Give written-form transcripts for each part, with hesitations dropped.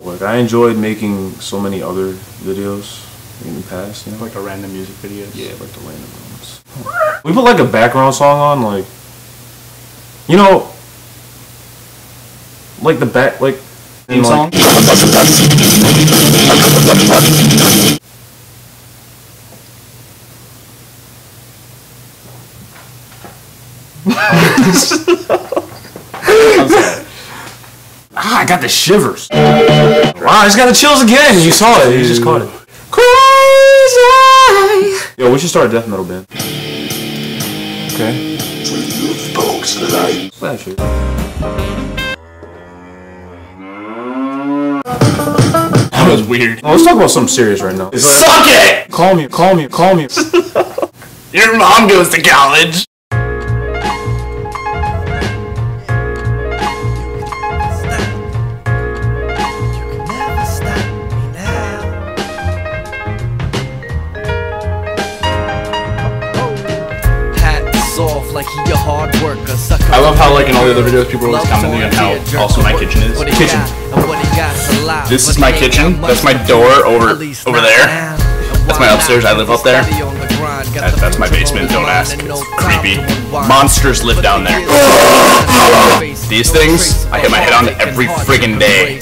Like, I enjoyed making so many other videos in the past, you know? Like the random music videos? Yeah, like the random ones. We put like a background song on, like, you know, like the back, like, theme song? I got the shivers. Wow, I just got the chills again. You saw it. You just caught it. Crazy. Yo, we should start a death metal band. Okay. That shit. That was weird. Oh, let's talk about something serious right now. Like, suck it! Call me, call me, call me. Your mom goes to college. I love how, like, in all the other videos, people are always commenting on how awesome my kitchen is. Kitchen. This is my kitchen. That's my door over there. That's my upstairs. I live up there. That's my basement. Don't ask. It's creepy. Monsters live down there. These things, I hit my head on every friggin' day.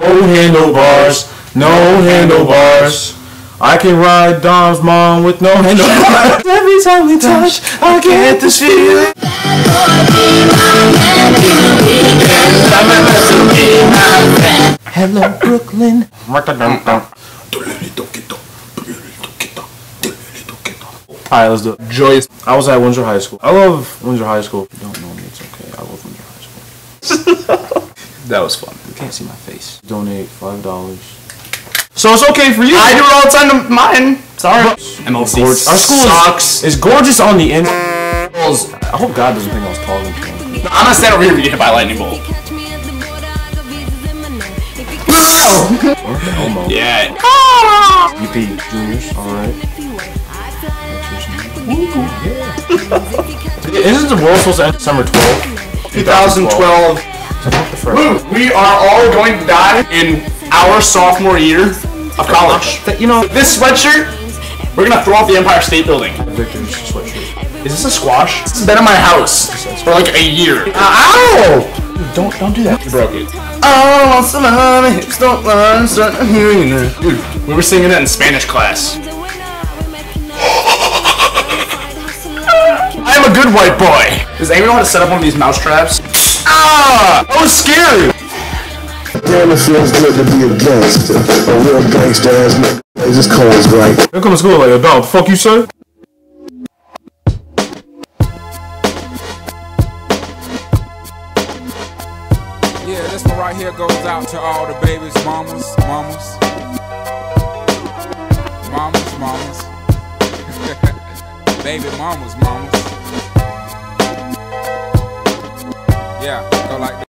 No handlebars. No handlebars. I can ride Dom's mom with no handlebars. Every time we touch, I get this feeling. Hello, Brooklyn. Alright, let's do it. Joyous. I was at Windsor High School. I love Windsor High School. If you don't know me, it's okay. I love Windsor High School. That was fun. You can't see my face. Donate $5. So it's okay for you. I do it all the time to mine. Sorry. MLC. Our school sucks. Is gorgeous on the end. I hope God doesn't think I was talking to him. I'm gonna stand over here if you get hit by a lightning bolt. Yeah. UP Juniors. Alright. Isn't the world supposed to end December 12th? 2012. We are all going to die in our sophomore year of college. You know, this sweatshirt, we're gonna throw off the Empire State Building. Victor's sweatshirt. Is this a squash? This has been in my house for like a year. Ow! Don't do that. You broke it. Oh, my hips don't lie. Dude, we were singing that in Spanish class. I am a good white boy. Does anyone know how to set up one of these mouse traps? Ah! That was scary! Damn, it feels good to be a gangster. A real gangster ass nigga. It just calls right. They come to school like a dog. Fuck you, sir. Yeah, this one right here goes out to all the babies, mamas. Baby mamas. Yeah, go like that.